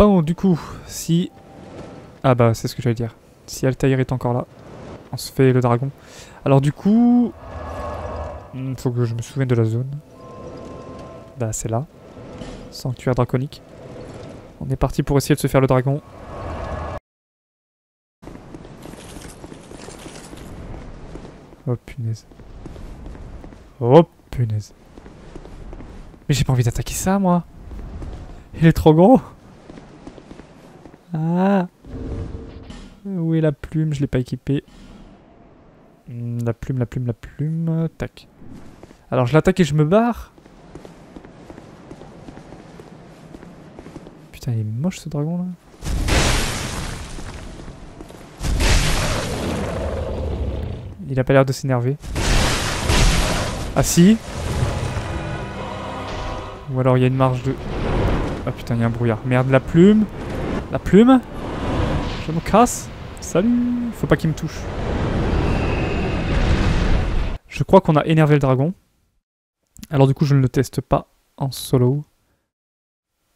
Bon, du coup, si... Ah bah, c'est ce que j'allais dire. Si Altaïr est encore là, on se fait le dragon. Alors du coup... Faut que je me souvienne de la zone. Bah, c'est là. Sanctuaire draconique. On est parti pour essayer de se faire le dragon. Oh punaise. Oh punaise. Mais j'ai pas envie d'attaquer ça, moi. Il est trop gros. Ah. Où est la plume? Je l'ai pas équipée. La plume. Tac. Alors je l'attaque et je me barre. Putain, il est moche ce dragon là. Il a pas l'air de s'énerver. Ah si. Ou alors il y a une marge de... Ah putain, il y a un brouillard. Merde, la plume. La plume. Je me casse. Salut. Faut pas qu'il me touche. Je crois qu'on a énervé le dragon. Alors du coup, je ne le teste pas en solo.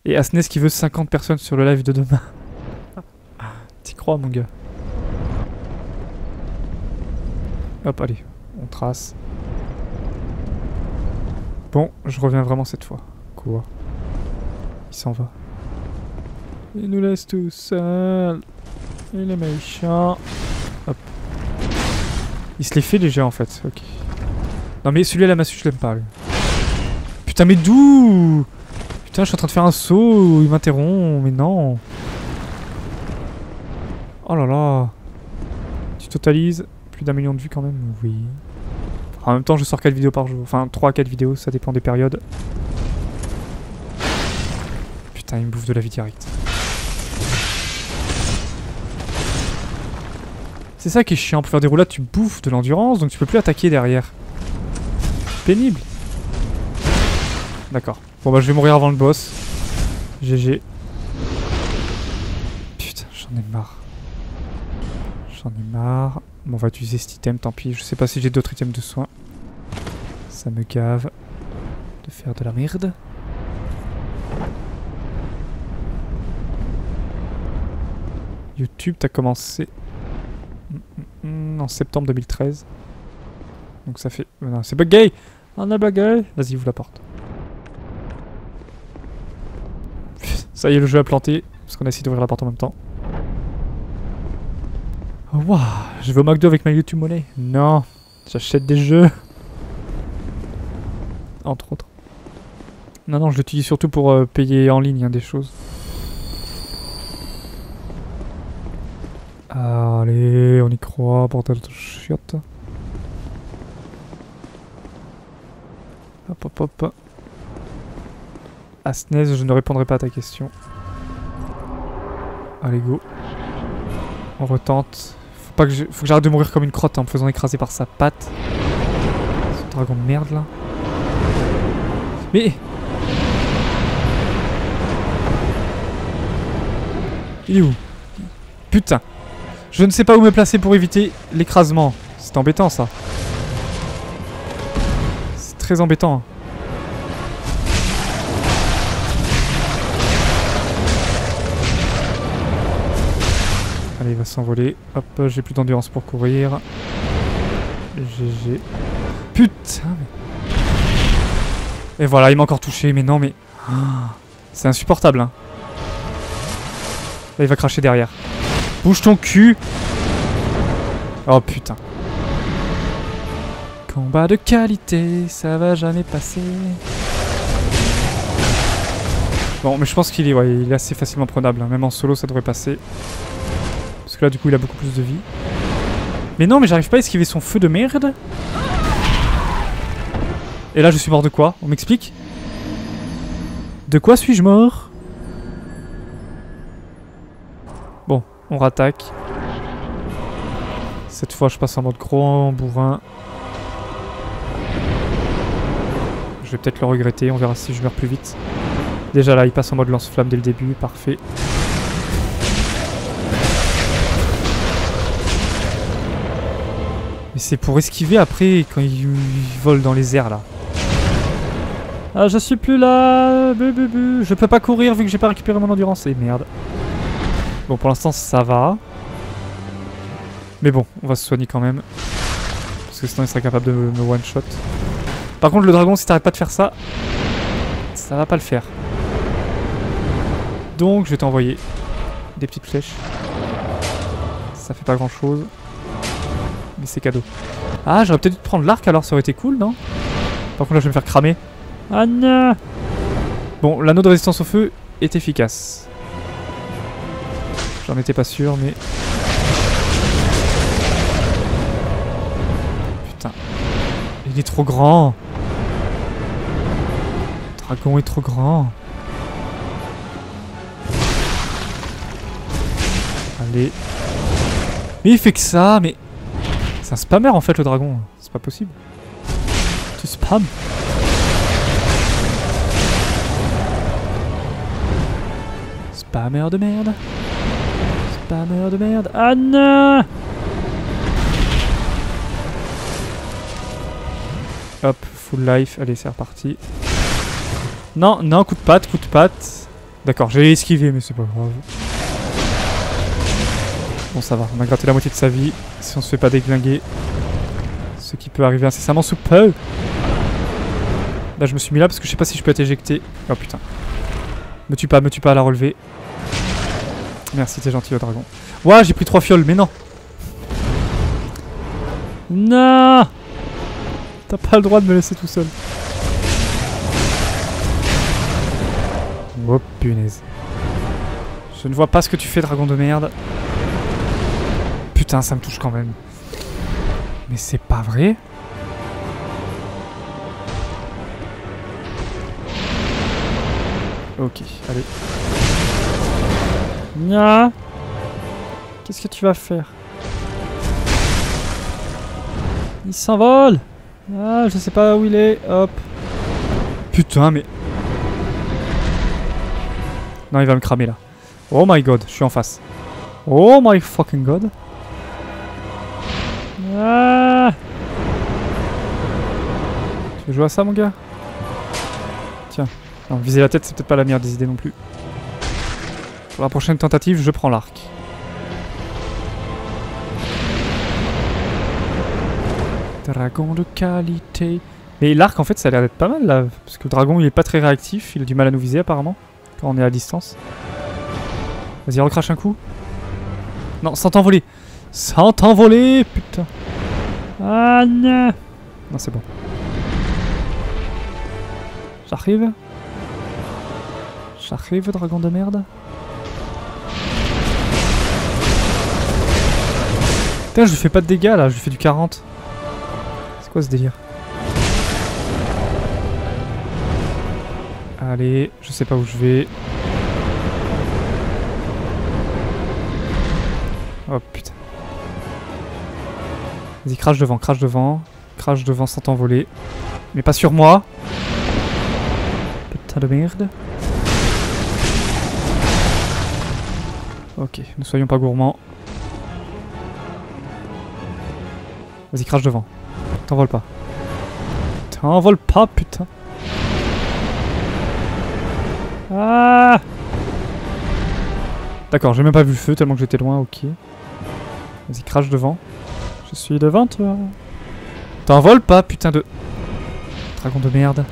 Et Asnes qui veut 50 personnes sur le live de demain. T'y crois, mon gars. Hop, allez. On trace. Bon, je reviens vraiment cette fois. Quoi ? Il s'en va. Il nous laisse tout seul. Il est méchant. Hop. Il se les fait déjà en fait. Ok. Non mais celui-là, la massue, je l'aime pas. Lui. Putain, mais d'où? Putain, je suis en train de faire un saut. Il m'interrompt. Mais non. Oh là là. Tu totalises plus d'1 million de vues quand même. Oui. En même temps, je sors 4 vidéos par jour. Enfin, 3 à 4 vidéos. Ça dépend des périodes. Putain, il me bouffe de la vie directe. C'est ça qui est chiant, pour faire des roulades tu bouffes de l'endurance, donc tu peux plus attaquer derrière. Pénible. D'accord. Bon bah je vais mourir avant le boss. GG. Putain, j'en ai marre. J'en ai marre. Bon, on va utiliser cet item, tant pis. Je sais pas si j'ai d'autres items de soins. Ça me gave de faire de la merde. YouTube, t'as commencé... en septembre 2013. Donc ça fait... Non, c'est bugué. On a bugué. Vas-y, ouvre la porte. Ça y est, le jeu a planté. Parce qu'on a essayé d'ouvrir la porte en même temps. Oh, wow. Je vais au McDo avec ma YouTube monnaie. Non. J'achète des jeux. Entre autres. Non, non, je l'utilise surtout pour payer en ligne hein, des choses. Allez, on y croit, bordel de chiotte. Hop, hop, hop. Asnes, je ne répondrai pas à ta question. Allez, go. On retente. Faut que j'arrête de mourir comme une crotte hein, en me faisant écraser par sa patte. Ce dragon de merde, là. Mais... Il est où? Putain. Je ne sais pas où me placer pour éviter l'écrasement. C'est embêtant ça. C'est très embêtant. Allez, il va s'envoler. Hop, j'ai plus d'endurance pour courir. GG. Putain mais... Et voilà, il m'a encore touché. Mais non mais... C'est insupportable hein. Là il va cracher derrière. Bouge ton cul! Oh putain. Combat de qualité, ça va jamais passer. Bon, mais je pense qu'il est, ouais, il est assez facilement prenable. Hein. Même en solo, ça devrait passer. Parce que là, du coup, il a beaucoup plus de vie. Mais non, mais j'arrive pas à esquiver son feu de merde. Et là, je suis mort de quoi? On m'explique? De quoi suis-je mort? On rattaque. Cette fois, je passe en mode gros bourrin. Je vais peut-être le regretter. On verra si je meurs plus vite. Déjà là, il passe en mode lance-flamme dès le début. Parfait. Mais c'est pour esquiver après quand il vole dans les airs là. Ah, je suis plus là. Je peux pas courir vu que j'ai pas récupéré mon endurance. Et merde. Bon, pour l'instant, ça va. Mais bon, on va se soigner quand même. Parce que sinon, il serait capable de me one-shot. Par contre, le dragon, si t'arrêtes pas de faire ça, ça va pas le faire. Donc, je vais t'envoyer des petites flèches. Ça fait pas grand-chose. Mais c'est cadeau. Ah, j'aurais peut-être dû prendre l'arc alors, ça aurait été cool, non? Par contre, là, je vais me faire cramer. Ah non! Bon, l'anneau de résistance au feu est efficace. J'en étais pas sûr, mais... Putain. Il est trop grand! Le dragon est trop grand. Allez. Mais il fait que ça, mais... C'est un spammer en fait le dragon. C'est pas possible. Tu spams. Spammer de merde. Spammer de merde. Ah non! Hop, full life. Allez, c'est reparti. Non, non, coup de patte, coup de patte. D'accord, j'ai esquivé, mais c'est pas grave. Bon, ça va, on a gratté la moitié de sa vie. Si on se fait pas déglinguer, ce qui peut arriver incessamment sous peu. Là, je me suis mis là parce que je sais pas si je peux être éjecté. Oh putain. Me tue pas à la relever. Merci, t'es gentil, au dragon. Ouah, j'ai pris 3 fioles, mais non. Non. T'as pas le droit de me laisser tout seul. Oh punaise. Je ne vois pas ce que tu fais, dragon de merde. Putain, ça me touche quand même. Mais c'est pas vrai. Ok, allez. Nya. Qu'est-ce que tu vas faire? Il s'envole. Ah, je sais pas où il est. Hop. Putain, mais... Non, il va me cramer là. Oh my god, je suis en face. Oh my fucking god. Ah. Tu veux jouer à ça, mon gars? Tiens. Non, viser la tête, c'est peut-être pas la meilleure des idées non plus. Pour la prochaine tentative, je prends l'arc. Dragon de qualité. Mais l'arc, en fait, ça a l'air d'être pas mal, là. Parce que le dragon, il est pas très réactif. Il a du mal à nous viser, apparemment. Quand on est à distance. Vas-y, recrache un coup. Non, sans t'envoler. Sans t'envoler, putain. Ah non. Non, c'est bon. J'arrive. J'arrive, dragon de merde. Putain, je lui fais pas de dégâts là, je lui fais du 40. C'est quoi ce délire? Allez, je sais pas où je vais. Oh putain. Vas-y, crache devant, crache devant. Crache devant sans t'envoler. Mais pas sur moi. Putain de merde. Ok, ne soyons pas gourmands. Vas-y, crache devant. T'envole pas. T'envole pas, putain. Ah! D'accord, j'ai même pas vu le feu tellement que j'étais loin, ok. Vas-y, crache devant. Je suis devant toi. T'envole pas, putain de... Dragon de merde.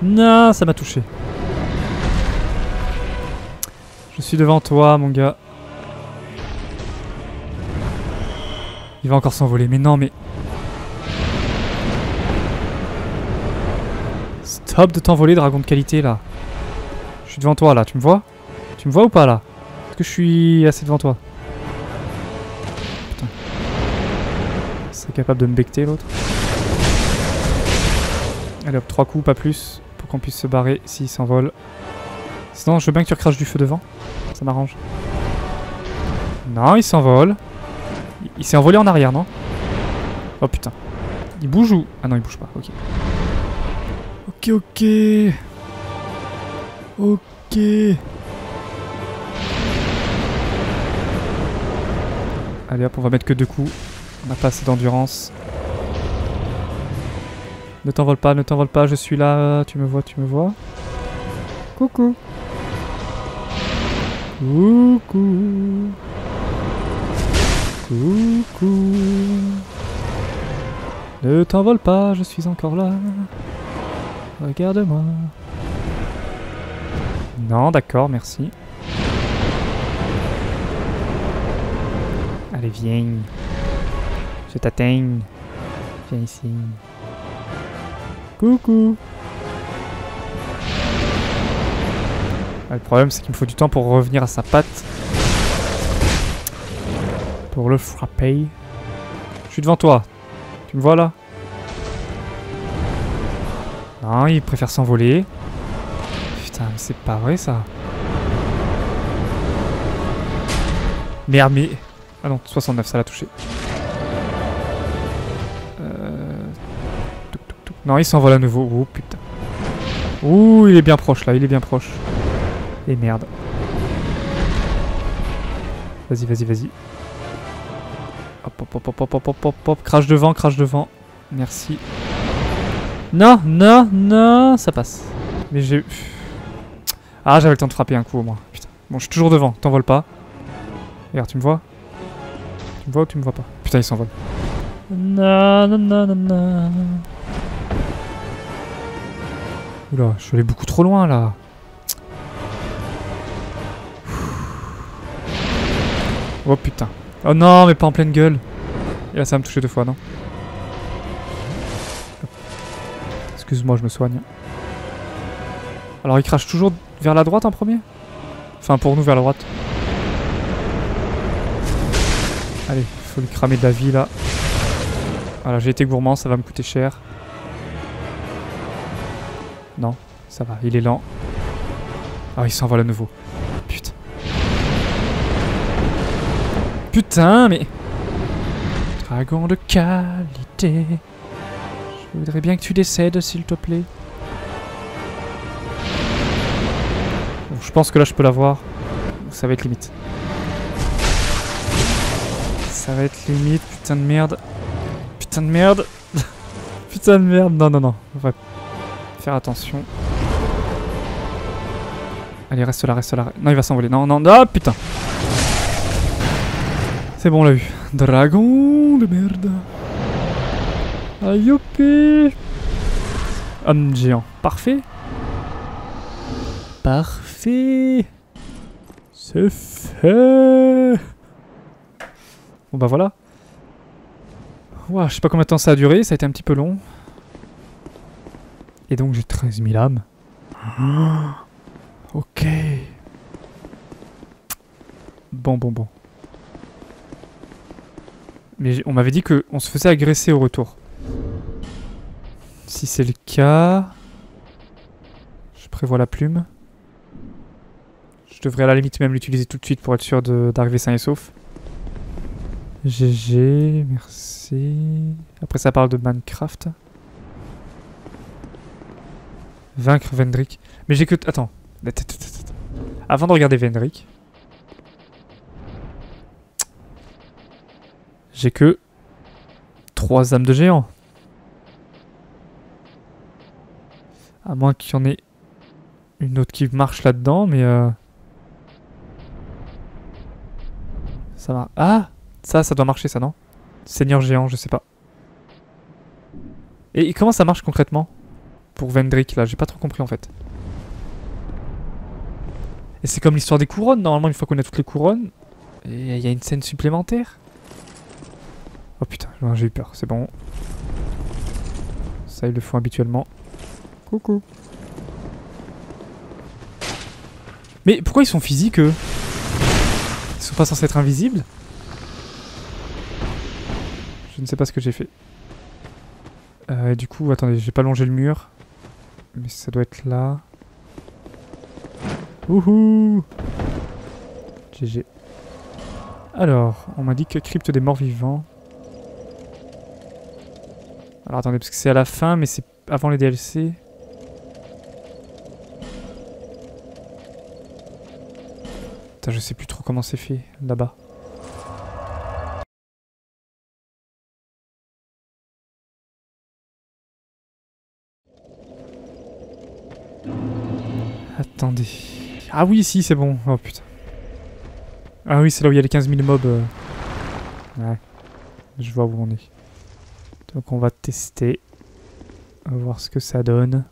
Non, ça m'a touché. Je suis devant toi, mon gars. Il va encore s'envoler, mais non, mais... Stop de t'envoler, dragon de qualité, là. Je suis devant toi, là, tu me vois? Tu me vois ou pas, là? Est-ce que je suis assez devant toi? Putain. C'est capable de me becter, l'autre. Allez, hop, 3 coups, pas plus, pour qu'on puisse se barrer s'il s'envole. Sinon, je veux bien que tu recraches du feu devant. Ça m'arrange. Non, il s'envole. Il s'est envolé en arrière, non? Oh putain. Il bouge ou... Ah non, il bouge pas, ok. Ok, ok. Ok. Allez hop, on va mettre que 2 coups. On n'a pas assez d'endurance. Ne t'envole pas, ne t'envole pas, je suis là, tu me vois, tu me vois. Coucou. Coucou. Coucou. Ne t'envole pas, je suis encore là. Regarde-moi. Non, d'accord, merci. Allez, viens. Je t'atteins. Viens ici. Coucou. Ah, le problème, c'est qu'il me faut du temps pour revenir à sa patte. Pour le frapper. Je suis devant toi. Tu me vois là? Non, il préfère s'envoler. Putain, mais c'est pas vrai ça. Merde, mais... Ah non, 69, ça l'a touché. Non, il s'envole à nouveau. Oh putain. Ouh, il est bien proche là, il est bien proche. Et merde. Vas-y, vas-y, vas-y. Hop, hop, hop, hop, hop, hop, hop, hop. Crash devant, crash devant. Merci. Non, non, non, ça passe. Mais j'ai... Ah, j'avais le temps de frapper un coup au moins. Putain. Bon, je suis toujours devant, t'envole pas. Regarde, tu me vois? Tu me vois ou tu me vois pas? Putain, il s'envole. Non, non, non, non, non. Oula, je suis allé beaucoup trop loin là. Oh putain. Oh non, mais pas en pleine gueule. Et là, ça va me toucher deux fois, non? Excuse-moi, je me soigne. Alors, il crache toujours vers la droite en premier? Enfin, pour nous, vers la droite. Allez, faut lui cramer de la vie là. Voilà, j'ai été gourmand, ça va me coûter cher. Non, ça va, il est lent. Ah, il s'envole à nouveau. Putain. Putain, mais... Dragon de qualité. Je voudrais bien que tu décèdes, s'il te plaît. Bon, je pense que là, je peux l'avoir. Ça va être limite. Ça va être limite, putain de merde. Putain de merde. Putain de merde, non, non, non. Ouais. Faire attention. Allez, reste là, reste là. Non, il va s'envoler. Non, non, non, ah, putain. C'est bon, on l'a eu. Dragon de merde. Aïe, hopé. Homme géant. Parfait. Parfait. C'est fait. Bon, bah voilà. Ouah, je sais pas combien de temps ça a duré. Ça a été un petit peu long. Et donc j'ai 13 000 âmes. Ok. Bon, bon, bon. Mais on m'avait dit qu'on se faisait agresser au retour. Si c'est le cas... Je prévois la plume. Je devrais à la limite même l'utiliser tout de suite pour être sûr d'arriver sain et sauf. GG, merci. Après ça parle de Minecraft. Vaincre Vendrick. Mais j'ai que... Attends. Avant de regarder Vendrick. J'ai que... 3 âmes de géant. À moins qu'il y en ait une autre qui marche là-dedans, mais... Ça marche. Ah! Ça doit marcher, ça, non? Seigneur géant, je sais pas. Et comment ça marche concrètement? Pour Vendrick, là, j'ai pas trop compris en fait. Et c'est comme l'histoire des couronnes, normalement, une fois qu'on a toutes les couronnes, il y a une scène supplémentaire. Oh putain, j'ai eu peur, c'est bon. Ça, ils le font habituellement. Coucou. Mais pourquoi ils sont physiques, eux? Ils sont pas censés être invisibles? Je ne sais pas ce que j'ai fait. Et du coup, attendez, j'ai pas longé le mur. Mais ça doit être là. Wouhou! GG. Alors, on m'a dit que crypte des morts vivants. Alors attendez, parce que c'est à la fin, mais c'est avant les DLC. Putain, je sais plus trop comment c'est fait là-bas. Attendez... Ah oui, si, c'est bon. Oh putain. Ah oui, c'est là où il y a les 15 000 mobs. Ouais. Je vois où on est. Donc on va tester. On va voir ce que ça donne.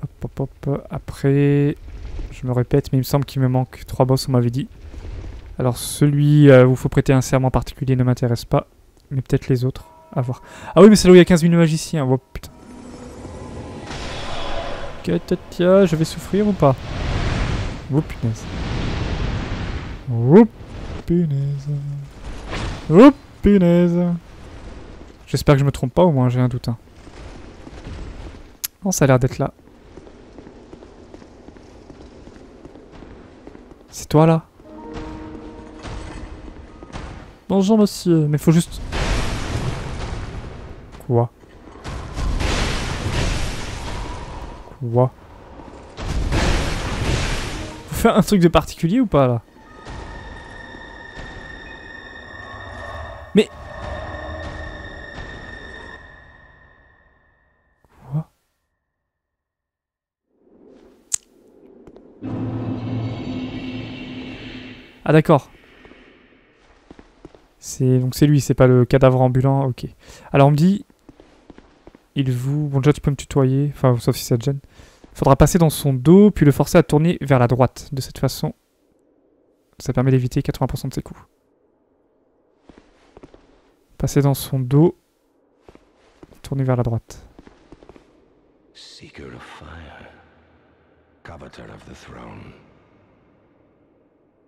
Hop, hop, hop. Après... Je me répète, mais il me semble qu'il me manque 3 boss, on m'avait dit. Alors celui où il faut prêter un serment particulier ne m'intéresse pas. Mais peut-être les autres. À voir. Ah oui, mais c'est là où il y a 15 000 magiciens. Oh putain. Tiens, je vais souffrir ou pas? Oh punaise. Oh punaise. Oh punaise. J'espère que je me trompe pas, au moins j'ai un doute. Hein. Oh, ça a l'air d'être là. C'est toi là? Bonjour monsieur, mais faut juste... Quoi? Quoi? Faut faire un truc de particulier ou pas là? Mais... Quoi? Ah d'accord. Donc c'est lui, c'est pas le cadavre ambulant, ok. Alors on me dit... Il vous... Bon déjà tu peux me tutoyer, enfin sauf si ça te gêne. Faudra passer dans son dos, puis le forcer à tourner vers la droite. De cette façon, ça permet d'éviter 80% de ses coups. Passer dans son dos, tourner vers la droite. Seeker of fire, coveter of the throne.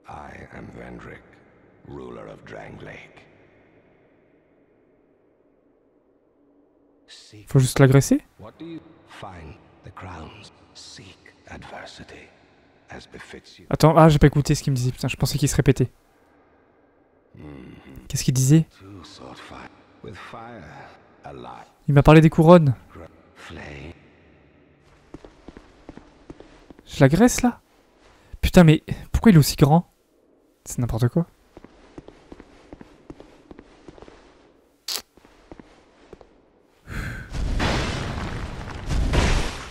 I am Vendrick, ruler of Drang Lake. Faut juste l'agresser? Attends, ah j'ai pas écouté ce qu'il me disait, putain, je pensais qu'il se répétait. Qu'est-ce qu'il disait? Il m'a parlé des couronnes. Je l'agresse là? Putain mais pourquoi il est aussi grand? C'est n'importe quoi.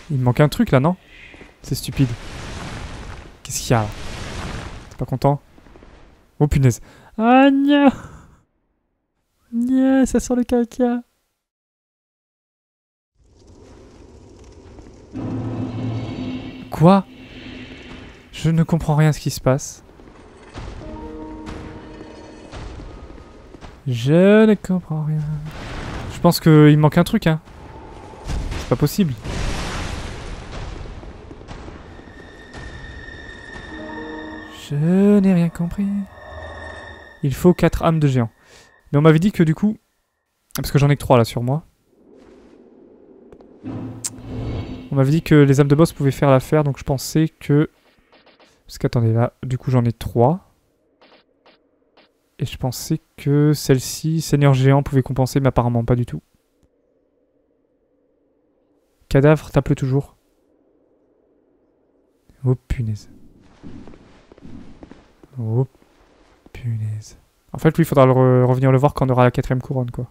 Il me manque un truc là, non? C'est stupide. Qu'est-ce qu'il y a là? T'es pas content? Oh punaise. Ah gna! Gna, ça sent le caca. Quoi? Je ne comprends rien à ce qui se passe. Je ne comprends rien. Je pense qu'il me manque un truc, hein. C'est pas possible. Je n'ai rien compris. Il faut 4 âmes de géant. Mais on m'avait dit que du coup... Parce que j'en ai que 3 là sur moi. On m'avait dit que les âmes de boss pouvaient faire l'affaire, donc je pensais que... Parce qu'attendez là, du coup j'en ai 3. Et je pensais que celle-ci, Seigneur Géant, pouvait compenser, mais apparemment pas du tout. Cadavre, tape-le toujours. Oh punaise. Oh punaise. En fait lui il faudra revenir le voir quand on aura la 4ème couronne quoi.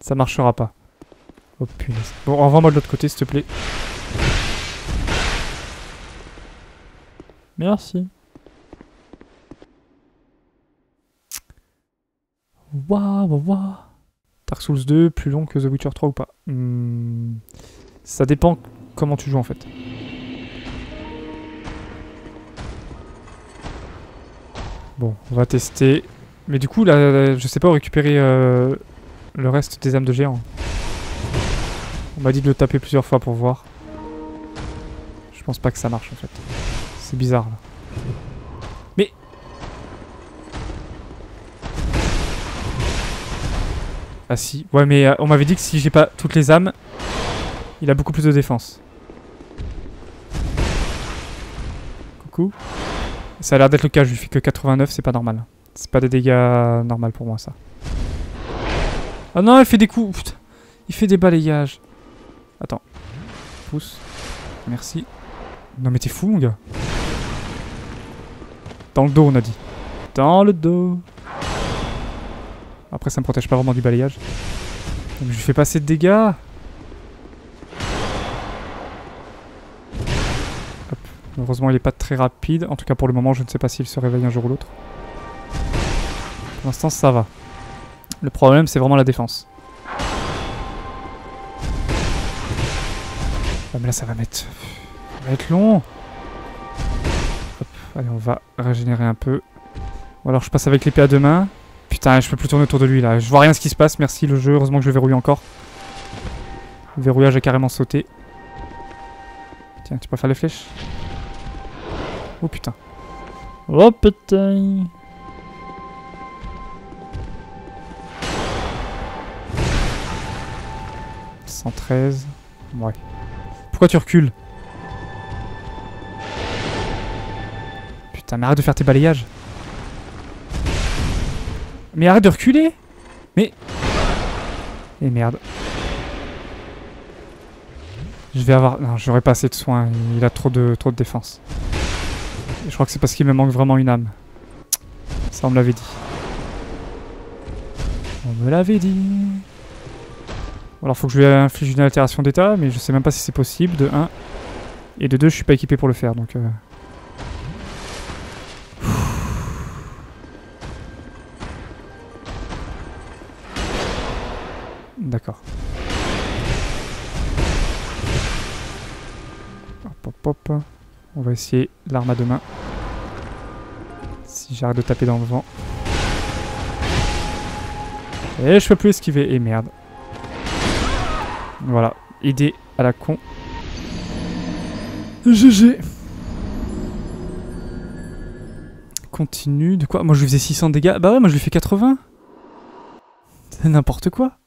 Ça marchera pas. Oh punaise. Bon renvoie-moi de l'autre côté s'il te plaît. Merci. Waouh waouh. Dark Souls 2 plus long que The Witcher 3 ou pas? Ça dépend comment tu joues en fait. Bon, on va tester. Mais du coup, là, je sais pas où récupérer le reste des âmes de géant. On m'a dit de le taper plusieurs fois pour voir. Je pense pas que ça marche en fait. C'est bizarre là. Mais. Ah si. Ouais, mais on m'avait dit que si j'ai pas toutes les âmes, il a beaucoup plus de défense. Coucou. Ça a l'air d'être le cas, je lui fais que 89, c'est pas normal. C'est pas des dégâts normaux pour moi, ça. Ah non, il fait des coups. Putain. Il fait des balayages. Attends. Pousse. Merci. Non mais t'es fou, mon gars. Dans le dos, on a dit. Dans le dos. Après, ça me protège pas vraiment du balayage. Donc, je lui fais passer de dégâts. Heureusement, il n'est pas très rapide. En tout cas, pour le moment, je ne sais pas s'il se réveille un jour ou l'autre. Pour l'instant, ça va. Le problème, c'est vraiment la défense. Ah, mais là, ça va être long. Hop. Allez, on va régénérer un peu. Ou alors, je passe avec l'épée à deux mains. Putain, je peux plus tourner autour de lui, là. Je vois rien ce qui se passe. Merci, le jeu. Heureusement que je verrouille encore. Le verrouillage a carrément sauté. Tiens, tu peux faire les flèches? Oh putain. Oh putain. « 113. » Ouais. Pourquoi tu recules? Putain, mais arrête de faire tes balayages. Mais arrête de reculer. Mais... Et merde. Je vais avoir... Non, j'aurais pas assez de soins. Il a trop de défense. Et je crois que c'est parce qu'il me manque vraiment une âme. Ça, on me l'avait dit. On me l'avait dit. Alors, faut que je lui inflige une altération d'état, mais je sais même pas si c'est possible, de 1. Et de 2, je suis pas équipé pour le faire, donc... D'accord. Hop, hop, hop. On va essayer l'arme à deux mains. Si j'arrête de taper dans le vent. Et je peux plus esquiver. Et merde. Voilà, aider à la con. GG. Continue. De quoi? Moi je lui faisais 600 dégâts. Bah ouais, moi je lui fais 80. C'est n'importe quoi.